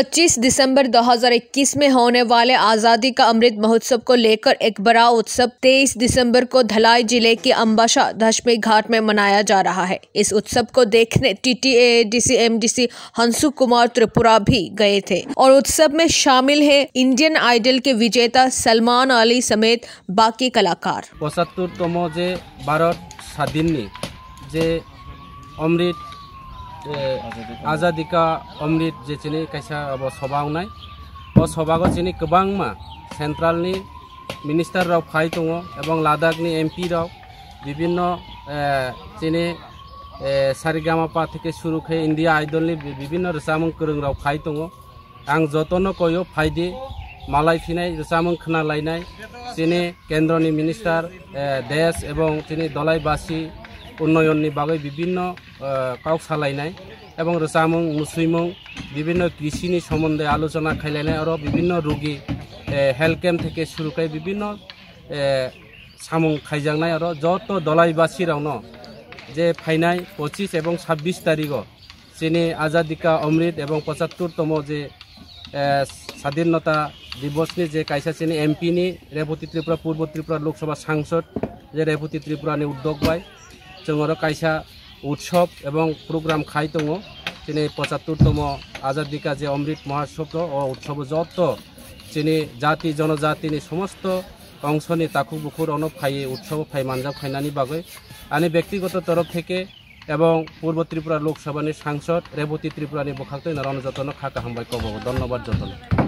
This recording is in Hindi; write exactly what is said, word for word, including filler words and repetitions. पच्चीस दिसंबर दो हज़ार इक्कीस में होने वाले आजादी का अमृत महोत्सव को लेकर एक बड़ा उत्सव तेईस दिसंबर को धलाई जिले के अंबाशा दशमी घाट में मनाया जा रहा है। इस उत्सव को देखने T T A D C M D C Hansu Kumar Tripura भी गए थे और उत्सव में शामिल है इंडियन आइडल के विजेता सलमान अली समेत बाकी कलाकार। पचहत्तरतम जे भारत स्वाधीन जे अमृत आजादी का अमृत जे चिनी कैसा अब सभा सभा को चिनी गोबांमा सेंट्रल नि मिनिस्टर राव फाइ दङ एवं लादाख नि एम पी राव विभिन्न चिनी सारेगामापा थेके शुरू खे इंडिया आइडल नि विभिन्न रोजामों गोरों राव फाइ दङ। आं जतनो कयो फाइदि मालाय फिनाय रोजामों खोनालायनाय चिनी केंद्रनि मिनिस्टर देश एवं चिनी दलायबासी उन्नयन नि बागै विभिन्न काउसालायनाय एवं रोजामुं मुसुइमुं विभिन्न कृषि नि सम्बन्धे आलोचना खाइलायनाय और विभिन्न रोगी हेल्थ कैम्प थेके शुरू खाय विभिन्न सामुं खाइजांनाय और जत दलायबासी रावनो जे फाइनाय पचिस एवं छब्बीस तारिख जेने आजादी का अमृत एवं पचहत्तरतम जे स्वाधीनता दिवस नि जे कायसा जेने एम पी नि रेबती त्रिपुरा पूर्व त्रिपुरा लोकसभा सांसद जे रेबती त्रिपुरा नि उद्योग बाय जोर कैसा उत्सव एवं प्रोग्राम खाई दङ चिनी पचहत्तरतम आजादी का जे अमृत महोत्सव और उत्सव जत चिनी जाति जनजाति समस्त अंशनि ताकु बुकुर अन फाइए उत्सव फाइ मानजा फाइनानि बागै आनि व्यक्तिगत तरफ थेके एवं पूर्व त्रिपुरा लोकसभा सांसद रेबती त्रिपुरा बखाक्त नारायण जतन खाका हामबाय कब धन्यवाद जतन।